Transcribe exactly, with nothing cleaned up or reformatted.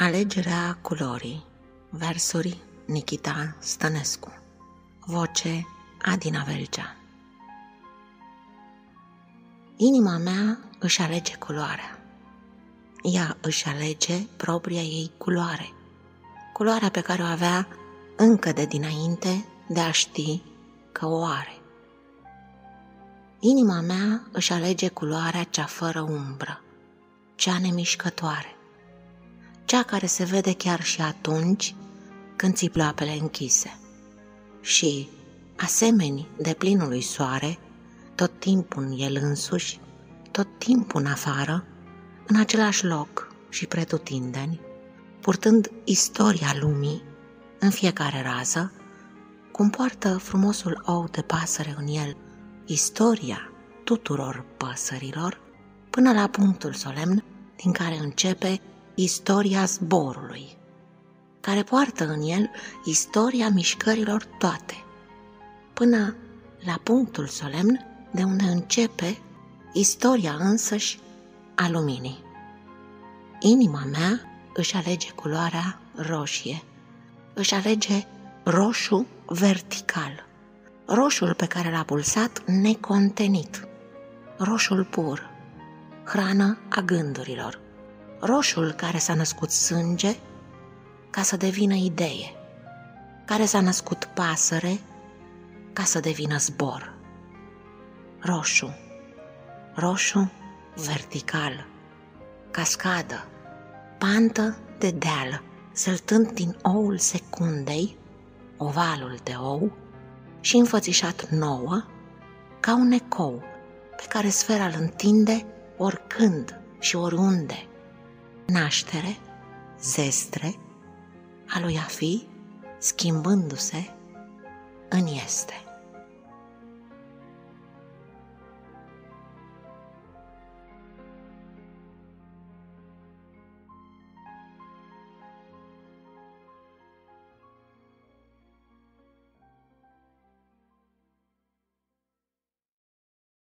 Alegerea culorii. Versuri Nichita Stănescu. Voce Adina Speranța. Inima mea își alege culoarea. Ea își alege propria ei culoare. Culoarea pe care o avea încă de dinainte de a ști că o are. Inima mea își alege culoarea cea fără umbră, cea nemișcătoare, cea care se vede chiar și atunci când țiplă apele închise și, asemeni de plinului soare, tot timpul în el însuși, tot timpul în afară, în același loc și pretutindeni, purtând istoria lumii în fiecare rază, cum poartă frumosul ou de pasăre în el istoria tuturor păsărilor, până la punctul solemn din care începe istoria zborului, care poartă în el istoria mișcărilor toate, până la punctul solemn de unde începe istoria însăși a luminii. Inima mea își alege culoarea roșie, își alege roșu vertical, roșul pe care l-a pulsat necontenit, roșul pur, hrană a gândurilor, roșul care s-a născut sânge ca să devină idee, care s-a născut pasăre ca să devină zbor. Roșu, roșu vertical, cascadă, pantă de deal, săltând din oul secundei, ovalul de ou, și înfățișat nouă ca un ecou pe care sfera îl întinde oricând și oriunde. Naștere, zestre, a lui a fi, schimbându-se în este.